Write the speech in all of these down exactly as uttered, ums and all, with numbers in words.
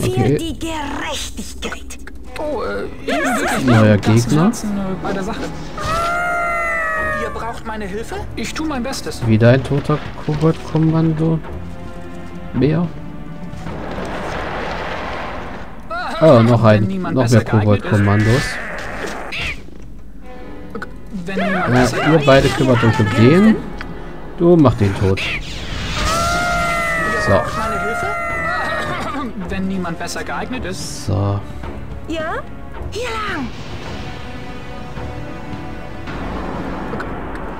Für okay. die Gerechtigkeit. Oh, äh, hier ist wirklich neuer Gegner. Bei der Sache. Ihr braucht meine Hilfe? Ich tue mein Bestes. Wieder ein toter Kobold-Kommando. Mehr. Oh, noch ein. Noch mehr Kobold-Kommandos. Ja, ihr beide kümmert euch um den. Du mach den tot. So. Wenn niemand besser geeignet ist. So. Ja? Hier lang.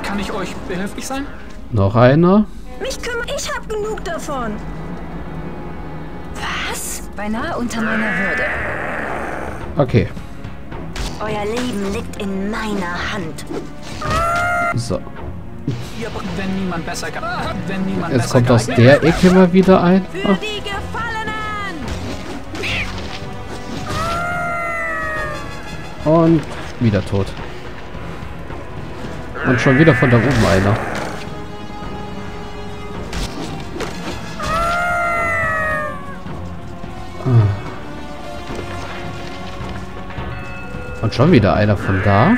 Kann ich euch behilflich sein? Noch einer? Mich kümmere ich, hab genug davon. Was? Beinahe unter meiner Würde. Okay. Euer Leben liegt in meiner Hand. So. Wenn niemand besser wenn niemand Jetzt besser kommt aus der Ecke mal wieder ein. Für die Gefallenen! Und wieder tot. Und schon wieder von da oben einer. Und schon wieder einer von da.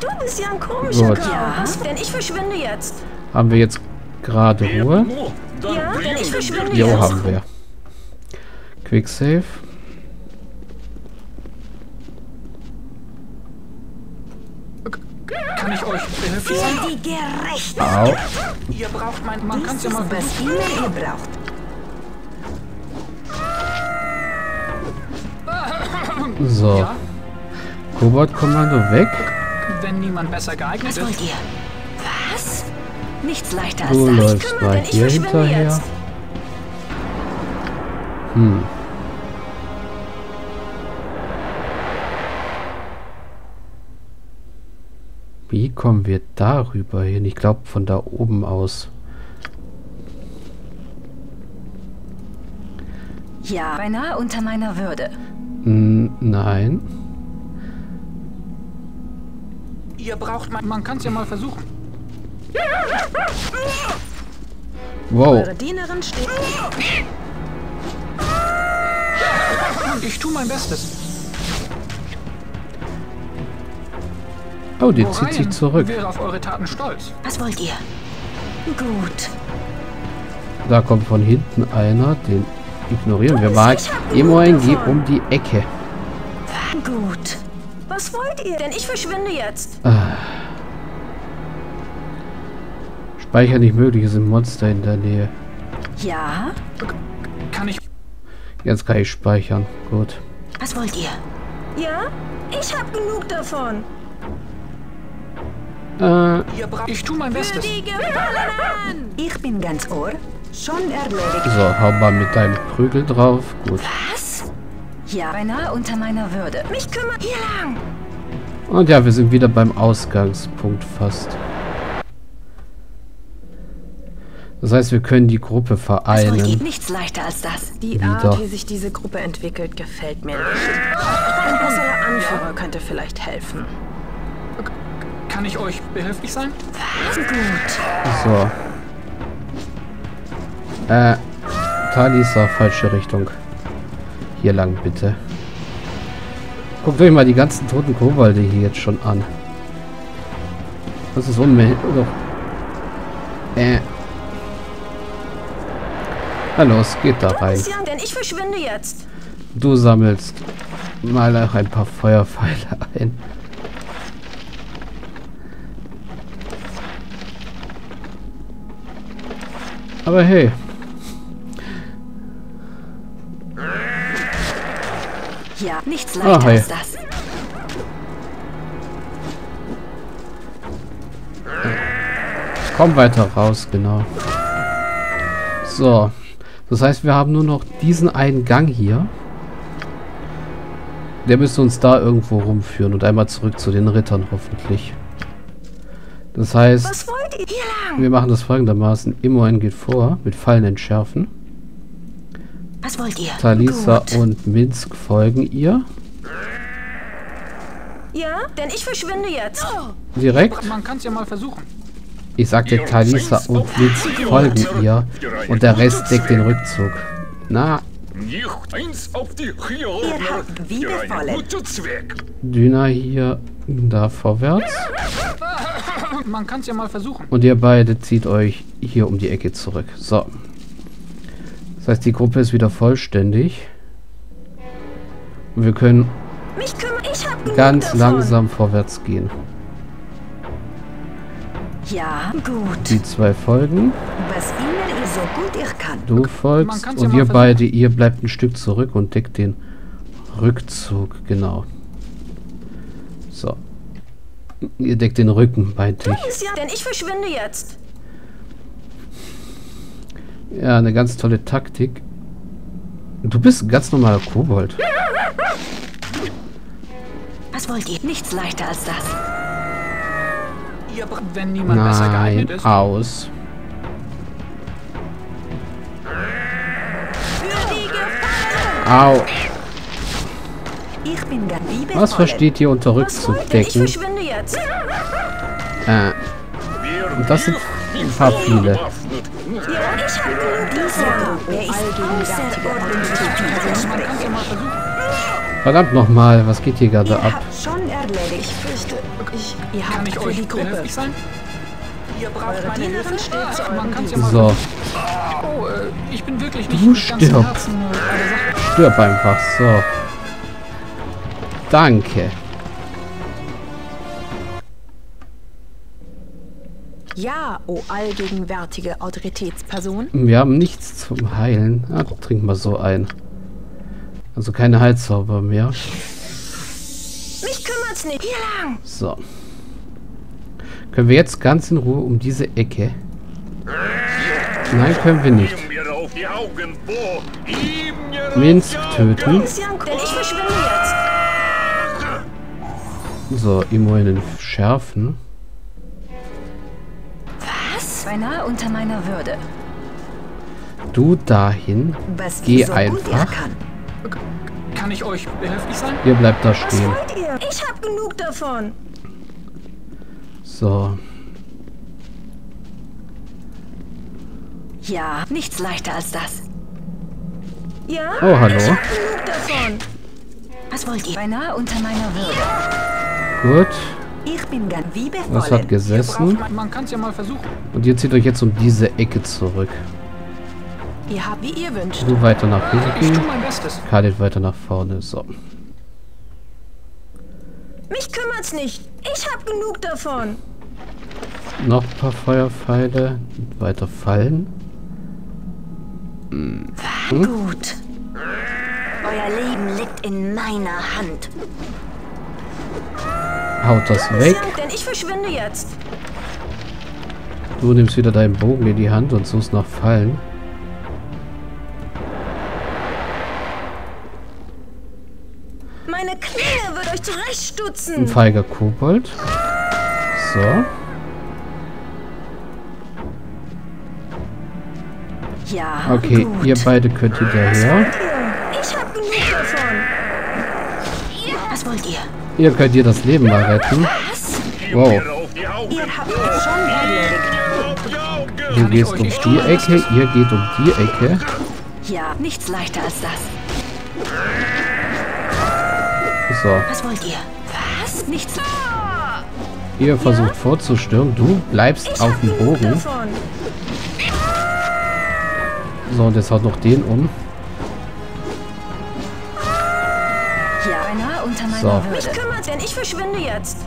Du bist ja ein komischer Kerl, denn ich verschwinde jetzt. Haben wir jetzt gerade Ruhe? Ja, denn ich verschwinde jetzt. Jo, haben wir. Quick Save. Kann ich euch behilflich sein? Für die Gerechtigkeit. Ihr braucht meinen Mann, kannst ja mal was ihr braucht. So. Ja? Kobold-Kommando weg. Wenn niemand besser geeignet ist. Was wollt ihr? Was? Nichts leichter als das. Du läufst mal hier hinterher. Jetzt. Hm. Wie kommen wir darüber hin? Ich glaube von da oben aus. Ja, beinahe unter meiner Würde. Nein. Ihr braucht man, man kann es ja mal versuchen. Wow. Eure Dienerin steht. Ich tue mein Bestes. Oh, die zieht sich zurück. Wäre auf eure Taten stolz. Was wollt ihr? Gut. Da kommt von hinten einer, den ignorieren wir mal. Emoengi um die Ecke. Gut. Was wollt ihr? Denn ich verschwinde jetzt. Ah. Speicher nicht möglich, ist ein Monster in der Nähe. Ja. Kann ich. Jetzt kann ich speichern. Gut. Was wollt ihr? Ja? Ich hab genug davon. Äh. Ich tu mein Bestes. Ich bin ganz ohr. Schon erledigt. So, hau mal mit deinem Prügel drauf. Gut. Was? Ja, beinahe unter meiner Würde. Mich kümmert hier lang. Und ja, wir sind wieder beim Ausgangspunkt fast. Das heißt, wir können die Gruppe vereinen. Es geht nichts leichter als das. Die wieder. Art, wie sich diese Gruppe entwickelt, gefällt mir nicht. Ein besserer Anführer könnte vielleicht helfen. Kann ich euch behilflich sein? Was? Gut. So. Äh, Talisa, falsche Richtung. Hier lang, bitte. Guckt euch mal die ganzen toten Kobolde hier jetzt schon an. Das ist unmöglich. Äh. Na los, geht da rein. Denn ich verschwinde jetzt. Du sammelst mal noch ein paar Feuerpfeile ein. Aber hey. Ja, nichts leichter ah, als das. Komm weiter raus, genau. So. Das heißt, wir haben nur noch diesen einen Gang hier. Der müsste uns da irgendwo rumführen und einmal zurück zu den Rittern hoffentlich. Das heißt, wir machen das folgendermaßen. Immerhin geht vor mit fallenden Schärfen. Was wollt ihr? Talisa Gut. und Minsk folgen ihr. Ja, denn ich verschwinde jetzt. Direkt. Man kann es ja mal versuchen. Ich sagte Talisa und Blitz folgen ihr und der Rest deckt den Rückzug. Na. Düna hier da vorwärts. Man kann's ja mal versuchen. Und ihr beide zieht euch hier um die Ecke zurück. So. Das heißt, die Gruppe ist wieder vollständig. Und wir können Mich kümmere, ich hab genug ganz davon. langsam vorwärts gehen. Ja, gut. Die zwei folgen. Was Ihnen ihr so gut ihr kann. Du folgst und ja ihr versuchen. beide, ihr bleibt ein Stück zurück und deckt den Rückzug, genau. So. Ihr deckt den Rücken, meinte ich. Ja, denn ich verschwinde jetzt. Ja, eine ganz tolle Taktik. Du bist ein ganz normaler Kobold. Was wollt ihr? Nichts leichter als das. Wenn niemand Nein, besser geeignet ist. Aus. Für die Gefangenen. Au. Ich bin der Liebe. Was versteht ihr unter Rückzug decken? Ich verschwinde jetzt. Äh. Und das sind ein paar viele. Ja, ich habe diese Gruppe. Verdammt nochmal, was geht hier gerade ab? Schon erledigt. Ich fürchte, ich, ihr habt Kann ich euch die Gruppe. Sein? Ihr braucht meine Hilfe stets. Man kann's ja mal so. Oh, äh, ich bin wirklich nicht Du stirb. Herzen, äh, stirb einfach, so. Danke. Ja, o allgegenwärtige Autoritätsperson. Wir haben nichts zum Heilen. Ach, trink mal so ein. Also keine Heilzauber mehr. Mich kümmert's nicht. Hier lang. So. Können wir jetzt ganz in Ruhe um diese Ecke? Nein, können wir nicht. Minsk töten. So, immerhin schärfen. Was? Beinahe unter meiner Würde. Du dahin. Was Geh so einfach. Kann ich euch behilflich sein? Ihr bleibt da stehen. Was wollt ihr? Ich hab genug davon. So. Ja, nichts leichter als das. Ja? Oh, hallo. Ich hab genug davon. Was wollt ihr? Beinahe unter meiner Würde. Gut. Ich bin gern wie befohlen. Das hat gesessen. Man kann's ja mal versuchen. Und ihr zieht euch jetzt um diese Ecke zurück. Ihr habt, wie ihr wünscht. Du weiter nach hinten. Kalid weiter nach vorne. So. Mich kümmert's nicht. Ich hab genug davon. Noch ein paar Feuerpfeile. Weiter fallen. Hm. Gut. Euer Leben liegt in meiner Hand. Haut das weg. Denn ich verschwinde jetzt. Du nimmst wieder deinen Bogen in die Hand und suchst nach Fallen. Meine Klinge wird euch zurechtstutzen. Ein feiger Kobold. So. Ja. Okay, gut. Ihr beide könnt hinterher. Ich hab genug davon. Was wollt ihr? Ihr könnt ihr das Leben mal retten. Was? Wow. Ihr habt es schon erledigt. Du gehst um die Ecke, ihr geht um die Ecke. Ja, nichts leichter als das. So. Was wollt ihr? Was? Nichts. Ihr versucht ja? vorzustürmen. Du bleibst ich auf dem Bogen. Davon. So, und jetzt haut noch den um. Ja, unter meiner so. Würde. Mich kümmert, denn ich verschwinde jetzt.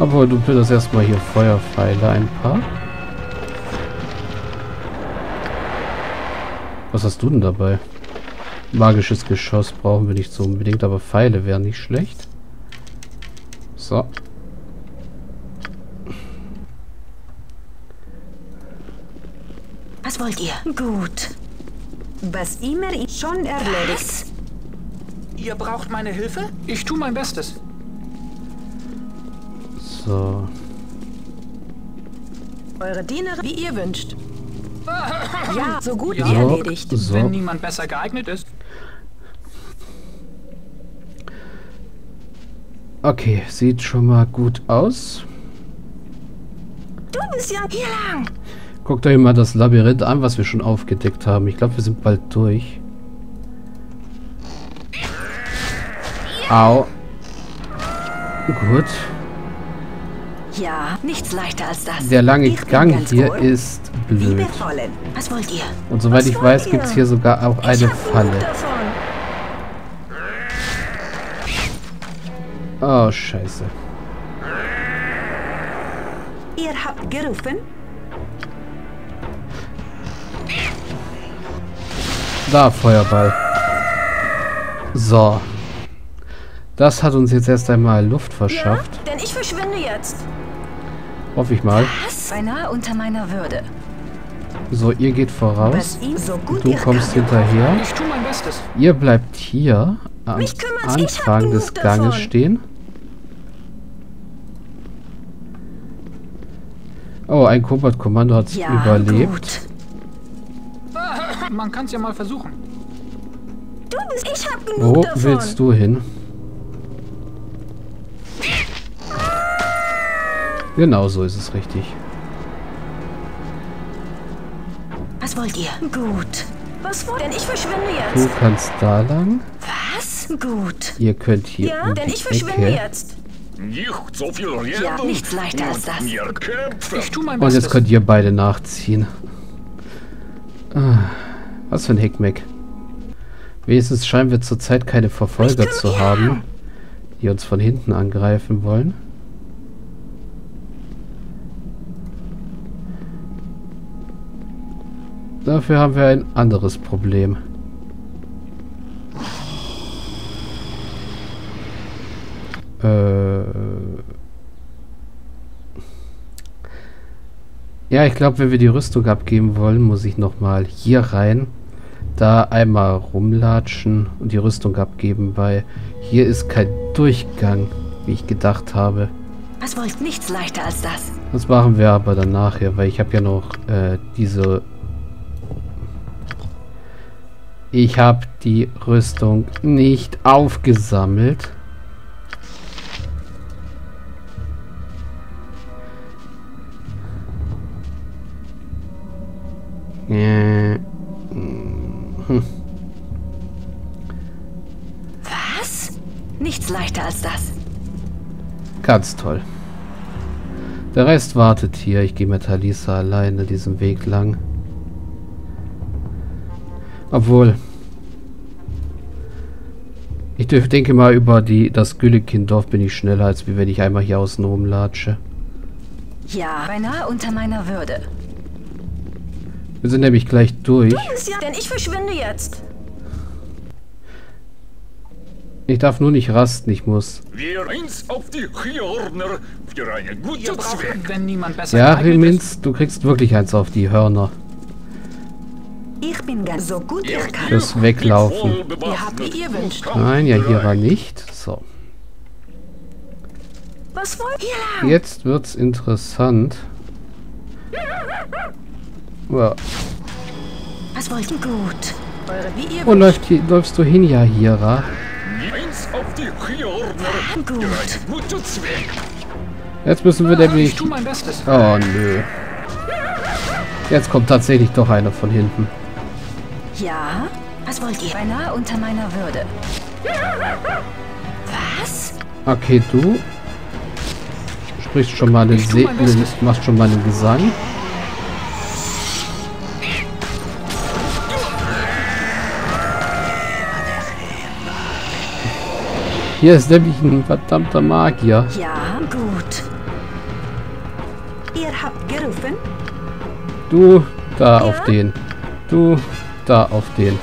Aber du bildest erstmal hier Feuerpfeile ein paar. Was hast du denn dabei? Magisches Geschoss brauchen wir nicht so unbedingt, aber Pfeile wären nicht schlecht. So. Was wollt ihr? Gut. Was immer ich schon erledigt. Ihr braucht meine Hilfe? Ich tue mein Bestes. So. Eure Dienerin, wie ihr wünscht. Ja, so gut wie erledigt. So. Wenn niemand besser geeignet ist. Okay, sieht schon mal gut aus. Du bist ja hier lang. Guckt euch mal das Labyrinth an, was wir schon aufgedeckt haben. Ich glaube, wir sind bald durch. Au. Gut. Ja, nichts leichter als das. Der lange Gang hier ist blöd. Was wollt ihr? Und soweit ich weiß, gibt es hier sogar auch eine Falle. Oh, scheiße. Ihr habt gerufen? Da, Feuerball. So. Das hat uns jetzt erst einmal Luft verschafft. Ja, denn ich verschwinde jetzt. Hoffe ich mal. Was? Beinahe unter meiner Würde. So, ihr geht voraus. So gut du kommst hinterher. Ich tue mein Bestes. Ihr bleibt hier am Anfang des Ganges davon. stehen. Oh, ein Kobold-Kommando hat es ja, überlebt. Gut. Man kann es ja mal versuchen. Du bist, ich hab genug Wo davon. willst du hin? Genau so ist es richtig. Was wollt ihr? Gut. Was wollt ihr? Denn ich verschwinde jetzt. Du kannst da lang. Was? Gut. Ihr könnt hier. Ja, um denn ich verschwinde Ecke. jetzt. Nicht so viel Reden. Ja, nichts leichter als das. Ich tue mein Bestes. Und jetzt könnt ihr beide nachziehen. Ah, was für ein Hickmeck. Wenigstens scheinen wir zurzeit keine Verfolger zu ja. haben, die uns von hinten angreifen wollen. Dafür haben wir ein anderes Problem. Äh ja, ich glaube, wenn wir die Rüstung abgeben wollen, muss ich nochmal hier rein, da einmal rumlatschen und die Rüstung abgeben, weil hier ist kein Durchgang, wie ich gedacht habe. Was wollt ihr? Nichts leichter als das. Das machen wir aber dann nachher, weil ich habe ja noch äh, diese... Ich habe die Rüstung nicht aufgesammelt. Was? Nichts leichter als das. Ganz toll. Der Rest wartet hier. Ich gehe mit Talisa alleine diesen Weg lang. Obwohl, ich denke mal, über die, das Güllekindorf bin ich schneller, als wenn ich einmal hier außen rumlatsche. Ja, beinahe unter meiner Würde. Wir sind nämlich gleich durch. Du bist ja, denn ich verschwinde jetzt. Ich darf nur nicht rasten, ich muss. Wir ins auf die Hörner für eine gute Zweck. Wenn niemand besser ja, Riemens, du kriegst wirklich eins auf die Hörner. Ich bin ganz so gut ich kann. Das Weglaufen. Nein, ja, hier war nicht. So. Was wollt ihr? Jetzt wird's interessant. Ja. Was wollt ihr? Gut. Wie ihr Wo läuft hier, läufst du hin, Jahira? Gut. Jetzt müssen wir nämlich... Oh, nö. Jetzt kommt tatsächlich doch einer von hinten. Ja, was wollt ihr? Beinahe unter meiner Würde. Was? Okay, du sprichst schon mal den Se machst schon mal den Gesang. Hier ist nämlich ein verdammter Magier. Ja, gut. Ihr habt gerufen. Du da ja. auf den. Du Da auf den.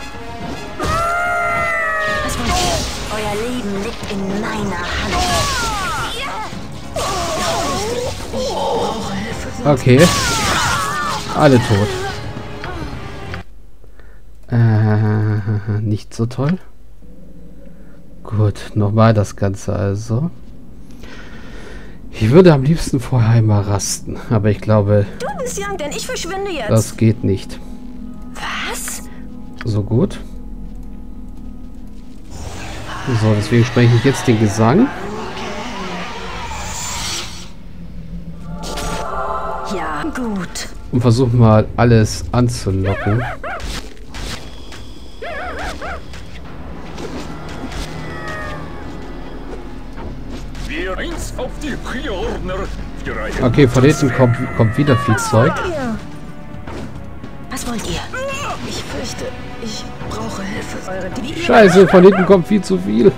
Was wollt ihr? Euer Leben liegt in meiner Hand. Okay. Alle tot. Äh, nicht so toll. Gut, nochmal das Ganze also. Ich würde am liebsten vorher einmal rasten, aber ich glaube... Du bist ja, denn ich verschwinde jetzt. Das geht nicht. Was? So gut. So, deswegen spreche ich jetzt den Gesang. Ja, Gut. Und versuchen mal alles anzulocken. Okay, von hinten kommt, kommt wieder viel Zeug. Was wollt ihr? Ich fürchte, ich brauche Hilfe. Scheiße, von hinten kommt viel zu viel.